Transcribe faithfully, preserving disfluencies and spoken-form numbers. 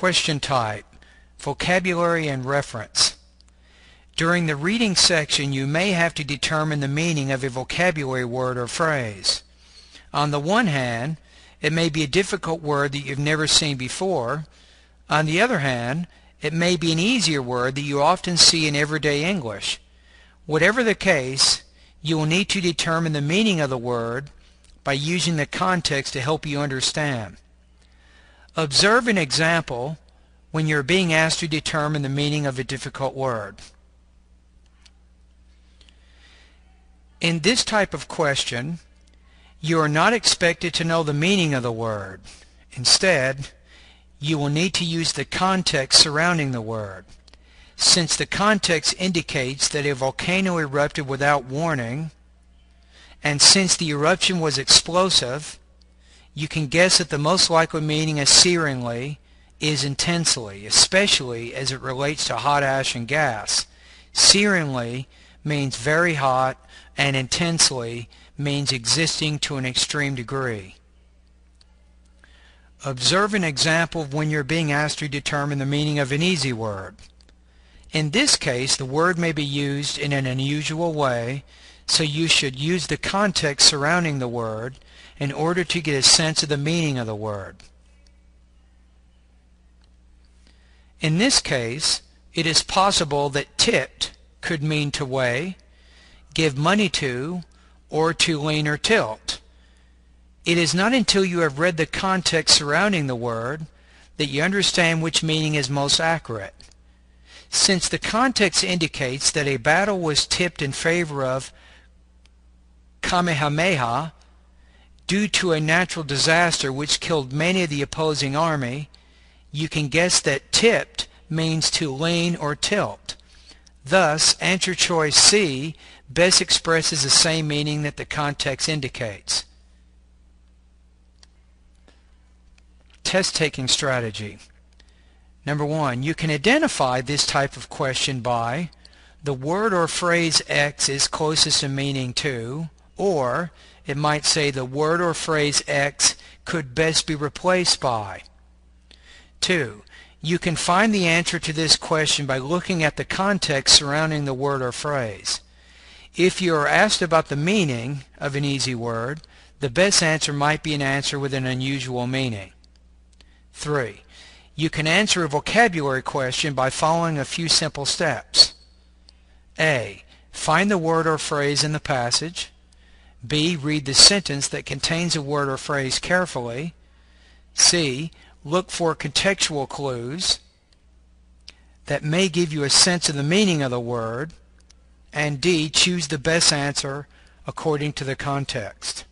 Question type, vocabulary and reference. During the reading section, you may have to determine the meaning of a vocabulary word or phrase. On the one hand, it may be a difficult word that you've never seen before. On the other hand, it may be an easier word that you often see in everyday English. Whatever the case, you will need to determine the meaning of the word by using the context to help you understand. Observe an example when you're being asked to determine the meaning of a difficult word. In this type of question, you are not expected to know the meaning of the word. Instead, you will need to use the context surrounding the word. Since the context indicates that a volcano erupted without warning, and since the eruption was explosive, you can guess that the most likely meaning of searingly is intensely, especially as it relates to hot ash and gas. Searingly means very hot, and intensely means existing to an extreme degree. Observe an example of when you're being asked to determine the meaning of an easy word. In this case, the word may be used in an unusual way, so you should use the context surrounding the word in order to get a sense of the meaning of the word. In this case, it is possible that tipped could mean to weigh, give money to, or to lean or tilt. It is not until you have read the context surrounding the word that you understand which meaning is most accurate. Since the context indicates that a battle was tipped in favor of Kamehameha due to a natural disaster which killed many of the opposing army, you can guess that tipped means to lean or tilt. Thus, answer choice C best expresses the same meaning that the context indicates. Test-taking strategy. Number one, you can identify this type of question by the word or phrase X is closest in meaning to, or it might say the word or phrase X could best be replaced by. Two, you can find the answer to this question by looking at the context surrounding the word or phrase. If you are asked about the meaning of an easy word, the best answer might be an answer with an unusual meaning. Three, you can answer a vocabulary question by following a few simple steps. A. Find the word or phrase in the passage. B. Read the sentence that contains a word or phrase carefully. C. Look for contextual clues that may give you a sense of the meaning of the word. And D. Choose the best answer according to the context.